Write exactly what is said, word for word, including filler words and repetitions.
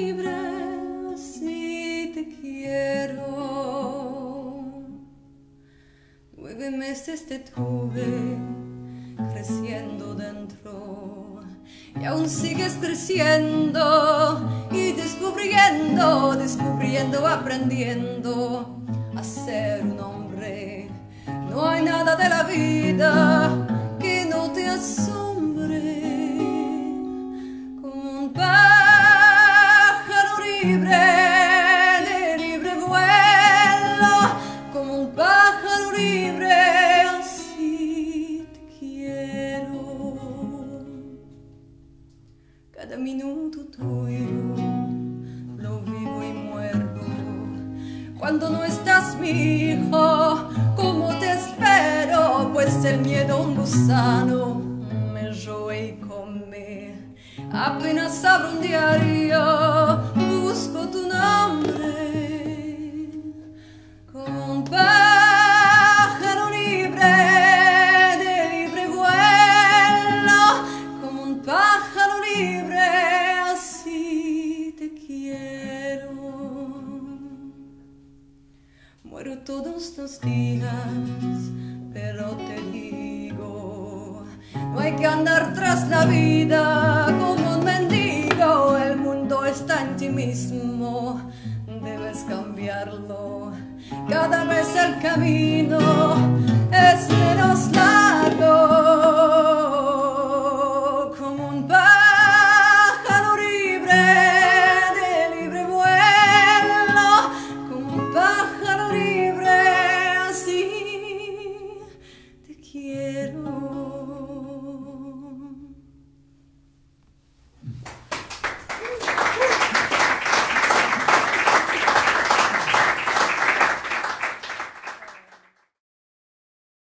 libre, así te quiero. Nueve meses te tuve creciendo dentro, y aún sigues creciendo y descubriendo, descubriendo, aprendiendo a ser un hombre. No hay nada de la vida que no te asombre. Como un pájaro libre, de libre vuelo, como un pájaro libre, así te quiero. Cada minuto tuyo lo vivo y muero. Cuando no estás, mi hijo, ¿cómo te espero? Pues el miedo, un gusano, me roe y come. Apenas abro un diario, busco tu nombre. Como un pájaro libre, de libre vuelo, como un pájaro libre, así te quiero. Muero todos los días, pero te digo, no hay que andar tras la vida como un mendigo. El mundo está en ti mismo, debes cambiarlo. Cada vez el camino